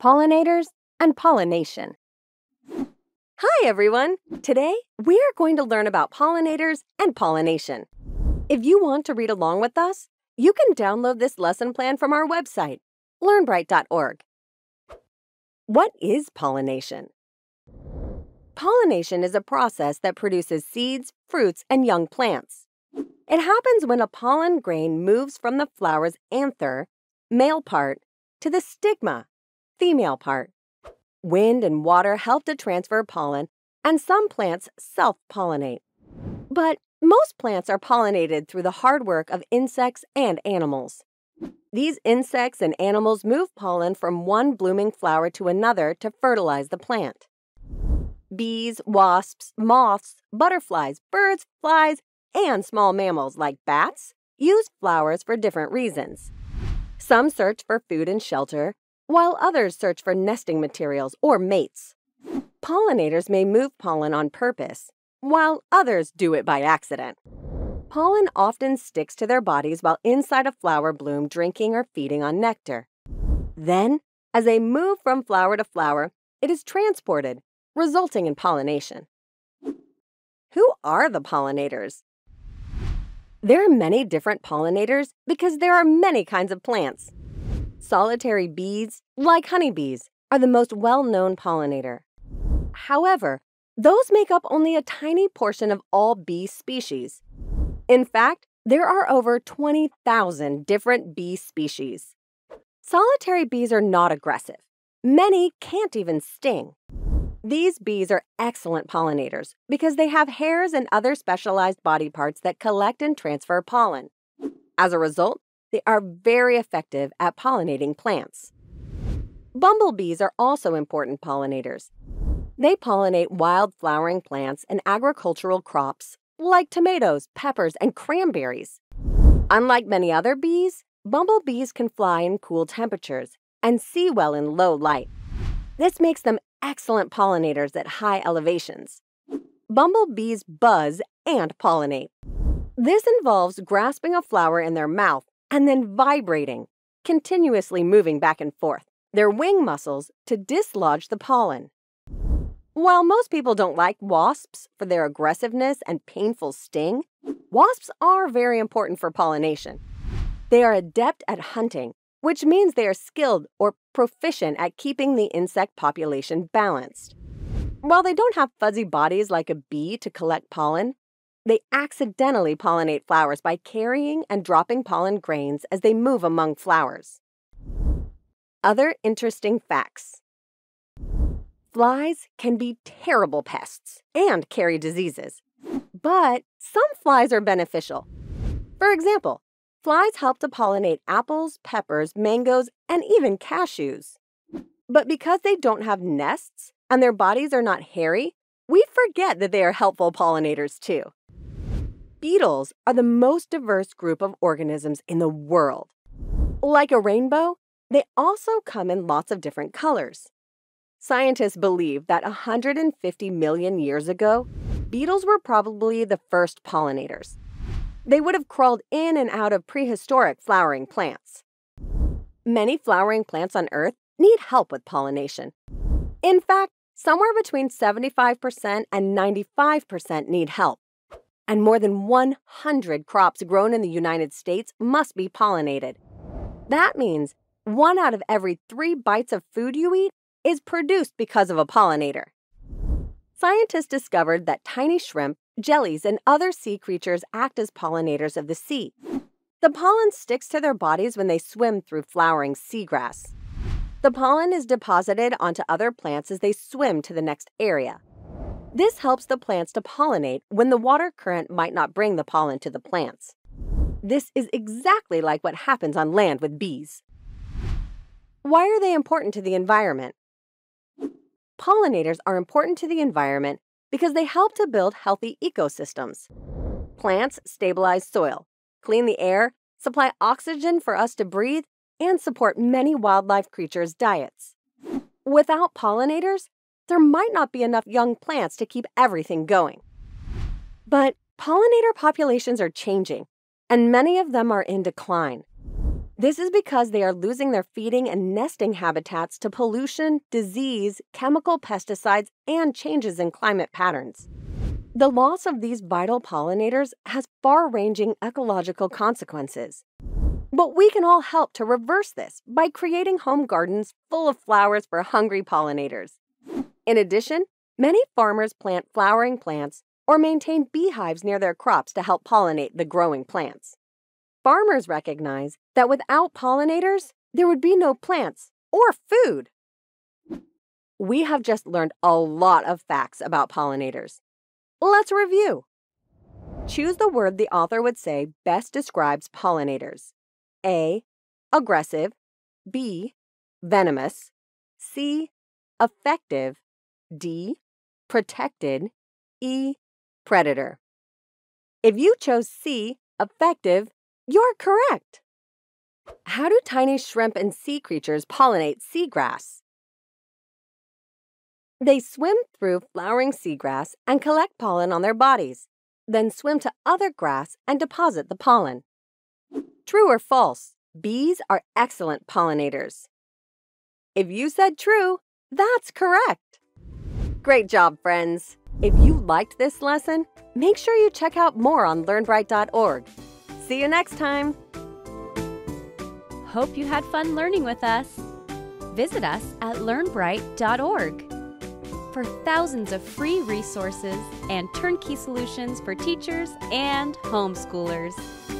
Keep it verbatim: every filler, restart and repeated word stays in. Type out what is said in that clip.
pollinators, and pollination. Hi, everyone! Today, we are going to learn about pollinators and pollination. If you want to read along with us, you can download this lesson plan from our website, Learn Bright dot org. What is pollination? Pollination is a process that produces seeds, fruits, and young plants. It happens when a pollen grain moves from the flower's anther, male part, to the stigma, female part. Wind and water help to transfer pollen, and some plants self-pollinate. But most plants are pollinated through the hard work of insects and animals. These insects and animals move pollen from one blooming flower to another to fertilize the plant. Bees, wasps, moths, butterflies, birds, flies, and small mammals like bats use flowers for different reasons. Some search for food and shelter, while others search for nesting materials or mates. Pollinators may move pollen on purpose, while others do it by accident. Pollen often sticks to their bodies while inside a flower bloom, drinking or feeding on nectar. Then, as they move from flower to flower, it is transported, resulting in pollination. Who are the pollinators? There are many different pollinators because there are many kinds of plants. Solitary bees, like honeybees, are the most well-known pollinator. However, those make up only a tiny portion of all bee species. In fact, there are over twenty thousand different bee species. Solitary bees are not aggressive. Many can't even sting. These bees are excellent pollinators because they have hairs and other specialized body parts that collect and transfer pollen. As a result, they are very effective at pollinating plants. Bumblebees are also important pollinators. They pollinate wild flowering plants and agricultural crops like tomatoes, peppers, and cranberries. Unlike many other bees, bumblebees can fly in cool temperatures and see well in low light. This makes them excellent pollinators at high elevations. Bumblebees buzz and pollinate. This involves grasping a flower in their mouth and then vibrating, continuously moving back and forth their wing muscles to dislodge the pollen. While most people don't like wasps for their aggressiveness and painful sting, wasps are very important for pollination. They are adept at hunting, which means they are skilled or proficient at keeping the insect population balanced. While they don't have fuzzy bodies like a bee to collect pollen, they accidentally pollinate flowers by carrying and dropping pollen grains as they move among flowers. Other interesting facts. Flies can be terrible pests and carry diseases, but some flies are beneficial. For example, flies help to pollinate apples, peppers, mangoes, and even cashews. But because they don't have nests and their bodies are not hairy, we forget that they are helpful pollinators too. Beetles are the most diverse group of organisms in the world. Like a rainbow, they also come in lots of different colors. Scientists believe that one hundred fifty million years ago, beetles were probably the first pollinators. They would have crawled in and out of prehistoric flowering plants. Many flowering plants on Earth need help with pollination. In fact, somewhere between seventy-five percent and ninety-five percent need help. And more than one hundred crops grown in the United States must be pollinated. That means one out of every three bites of food you eat is produced because of a pollinator. Scientists discovered that tiny shrimp, jellies, and other sea creatures act as pollinators of the sea. The pollen sticks to their bodies when they swim through flowering seagrass. The pollen is deposited onto other plants as they swim to the next area. This helps the plants to pollinate when the water current might not bring the pollen to the plants. This is exactly like what happens on land with bees. Why are they important to the environment? Pollinators are important to the environment because they help to build healthy ecosystems. Plants stabilize soil, clean the air, supply oxygen for us to breathe, and support many wildlife creatures' diets. Without pollinators, there might not be enough young plants to keep everything going. But pollinator populations are changing, and many of them are in decline. This is because they are losing their feeding and nesting habitats to pollution, disease, chemical pesticides, and changes in climate patterns. The loss of these vital pollinators has far-ranging ecological consequences. But we can all help to reverse this by creating home gardens full of flowers for hungry pollinators. In addition, many farmers plant flowering plants or maintain beehives near their crops to help pollinate the growing plants. Farmers recognize that without pollinators, there would be no plants or food. We have just learned a lot of facts about pollinators. Let's review. Choose the word the author would say best describes pollinators. A. Aggressive. B. Venomous. C. Effective. D. Protected. E. Predator. If you chose C. Effective, you're correct. How do tiny shrimp and sea creatures pollinate seagrass? They swim through flowering seagrass and collect pollen on their bodies, then swim to other grass and deposit the pollen. True or false, bees are excellent pollinators. If you said true, that's correct. Great job, friends. If you liked this lesson, make sure you check out more on Learn Bright dot org. See you next time. Hope you had fun learning with us. Visit us at Learn Bright dot org for thousands of free resources and turnkey solutions for teachers and homeschoolers.